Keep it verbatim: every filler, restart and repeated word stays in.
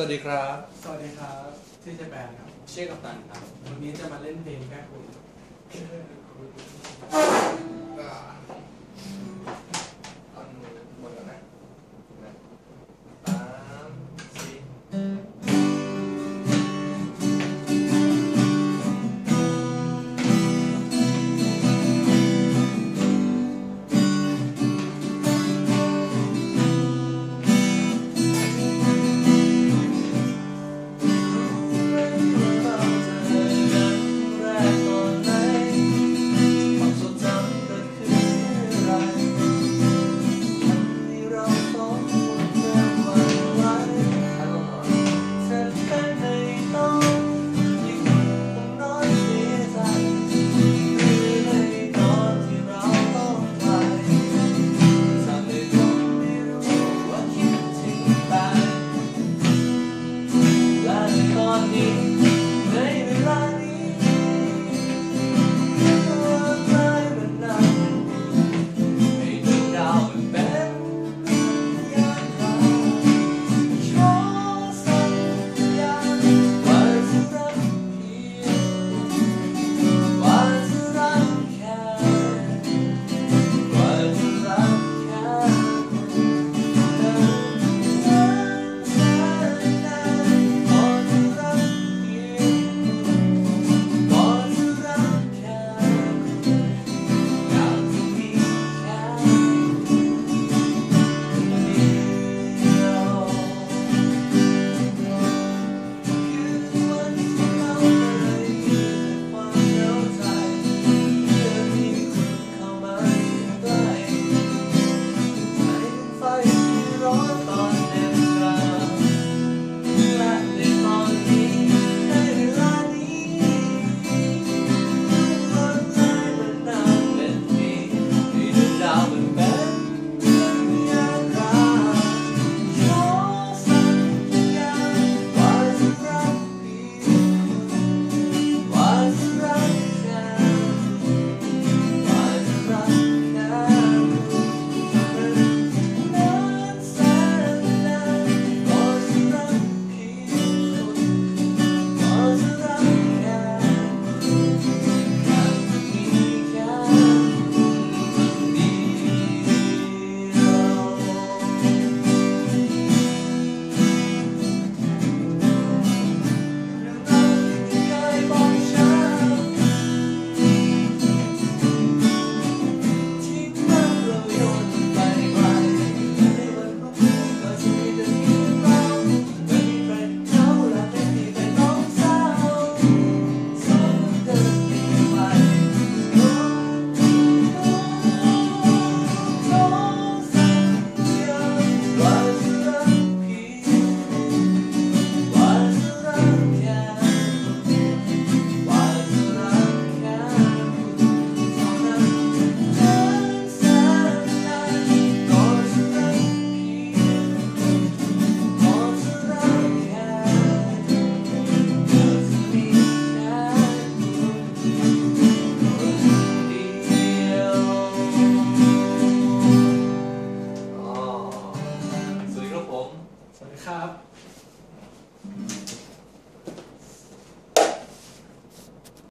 สวัสดีครับสวัสดีครับชื่อเจแปนครับชื่อกัปตันครับวันนี้จะมาเล่นเพลงแก้คุณThank you.